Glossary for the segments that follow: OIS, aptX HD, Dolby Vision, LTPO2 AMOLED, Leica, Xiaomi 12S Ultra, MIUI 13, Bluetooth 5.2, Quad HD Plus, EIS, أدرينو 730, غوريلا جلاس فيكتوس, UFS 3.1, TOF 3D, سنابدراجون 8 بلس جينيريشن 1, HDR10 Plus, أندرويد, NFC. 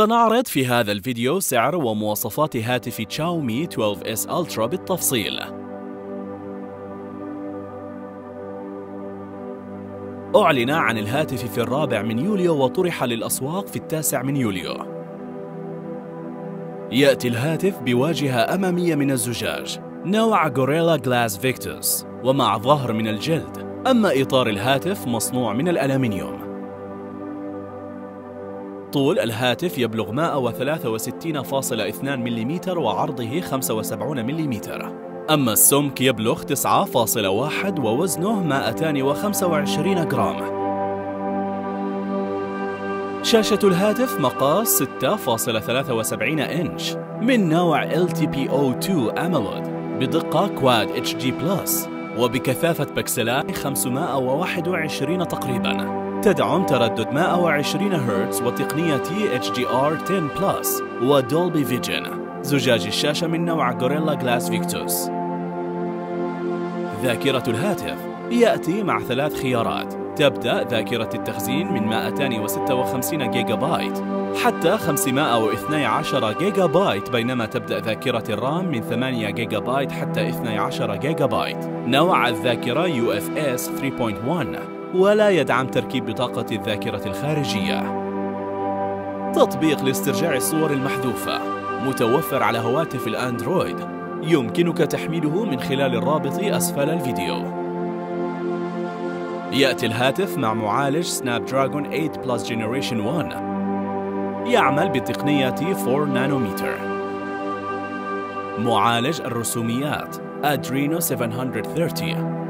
سنعرض في هذا الفيديو سعر ومواصفات هاتف شاومي 12S Ultra بالتفصيل. أعلن عن الهاتف في 4 يوليو وطرح للأسواق في 9 يوليو. يأتي الهاتف بواجهة أمامية من الزجاج نوع غوريلا جلاس فيكتوس ومع ظهر من الجلد، أما إطار الهاتف مصنوع من الألمنيوم. طول الهاتف يبلغ 163.2 ملم وعرضه 75 ملم، أما السمك يبلغ 9.1 ووزنه 225 جرام. شاشة الهاتف مقاس 6.73 إنش من نوع LTPO2 AMOLED بدقة Quad HD Plus وبكثافة بكسلات 521 تقريباً. تدعم تردد 120 هرتز وتقنية HDR10 Plus ودولبي فيجن. زجاج الشاشة من نوع غوريلا جلاس فيكتوس. ذاكرة الهاتف يأتي مع 3 خيارات، تبدأ ذاكرة التخزين من 256 جيجا بايت حتى 512 جيجا بايت، بينما تبدأ ذاكرة الرام من 8 جيجا بايت حتى 12 جيجا بايت. نوع الذاكرة UFS 3.1 ولا يدعم تركيب بطاقة الذاكرة الخارجية. تطبيق لاسترجاع الصور المحذوفة متوفر على هواتف الأندرويد، يمكنك تحميله من خلال الرابط أسفل الفيديو. يأتي الهاتف مع معالج سنابدراجون 8 بلس جينيريشن 1 يعمل بتقنية 4 نانومتر. معالج الرسوميات أدرينو 730.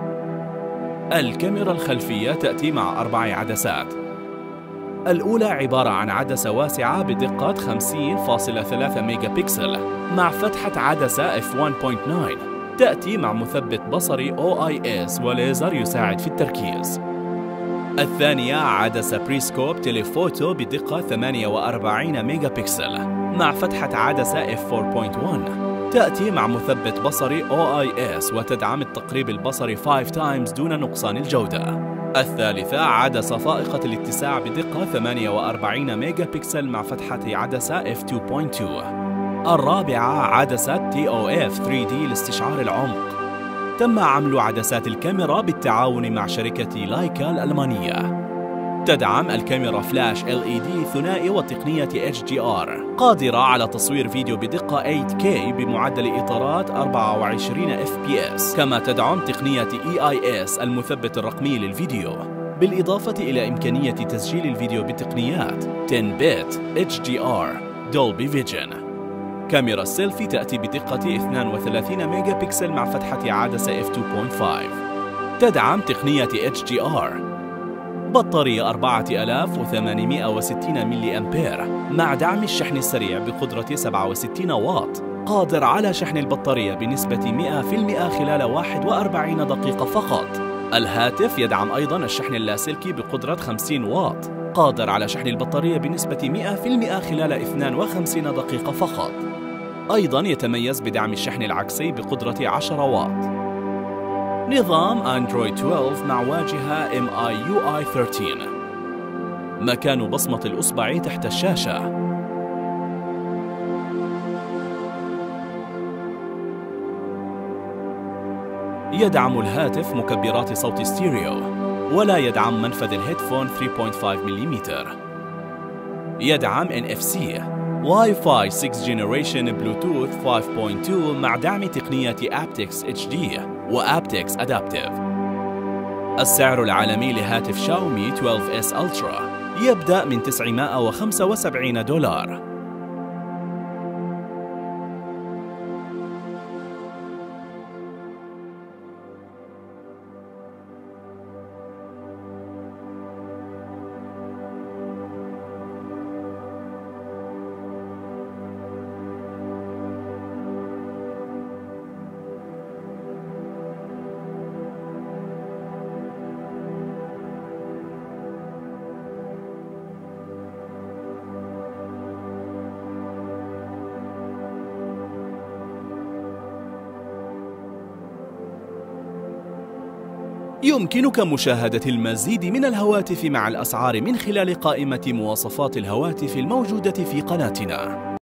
الكاميرا الخلفية تأتي مع 4 عدسات، الأولى عبارة عن عدسة واسعة بدقة 50.3 ميجا بكسل مع فتحة عدسة f1.9، تأتي مع مثبت بصري OIS وليزر يساعد في التركيز. الثانية عدسة بريسكوب تيليفوتو بدقة 48 ميجا بكسل مع فتحة عدسة f4.1، تأتي مع مثبت بصري OIS وتدعم التقريب البصري 5x دون نقصان الجودة. الثالثة عدسة فائقة الاتساع بدقة 48 ميجا بكسل مع فتحة عدسة f2.2. الرابعة عدسة TOF 3D لاستشعار العمق. تم عمل عدسات الكاميرا بالتعاون مع شركة لايكا الألمانية. تدعم الكاميرا فلاش LED ثنائي وتقنية HDR، قادرة على تصوير فيديو بدقة 8K بمعدل إطارات 24 FPS، كما تدعم تقنية EIS المثبت الرقمي للفيديو، بالإضافة إلى إمكانية تسجيل الفيديو بتقنيات 10-bit HDR Dolby Vision. كاميرا السيلفي تأتي بدقة 32 ميجا بكسل مع فتحة عدسة f2.5، تدعم تقنية HDR. بطارية 4860 ملي أمبير مع دعم الشحن السريع بقدرة 67 واط، قادر على شحن البطارية بنسبة 100% خلال 41 دقيقة فقط. الهاتف يدعم أيضا الشحن اللاسلكي بقدرة 50 واط، قادر على شحن البطارية بنسبة 100% خلال 52 دقيقة فقط. أيضا يتميز بدعم الشحن العكسي بقدرة 10 واط. نظام أندرويد 12 مع واجهة MIUI 13. مكان بصمة الأصبع تحت الشاشة. يدعم الهاتف مكبرات صوت ستيريو ولا يدعم منفذ الهيدفون 3.5 ملم. يدعم NFC Wi-Fi 6 Generation Bluetooth 5.2 مع دعم تقنية aptX HD وaptX Adaptive. السعر العالمي لهاتف شاومي 12S Ultra يبدأ من $975. يمكنك مشاهدة المزيد من الهواتف مع الأسعار من خلال قائمة مواصفات الهواتف الموجودة في قناتنا.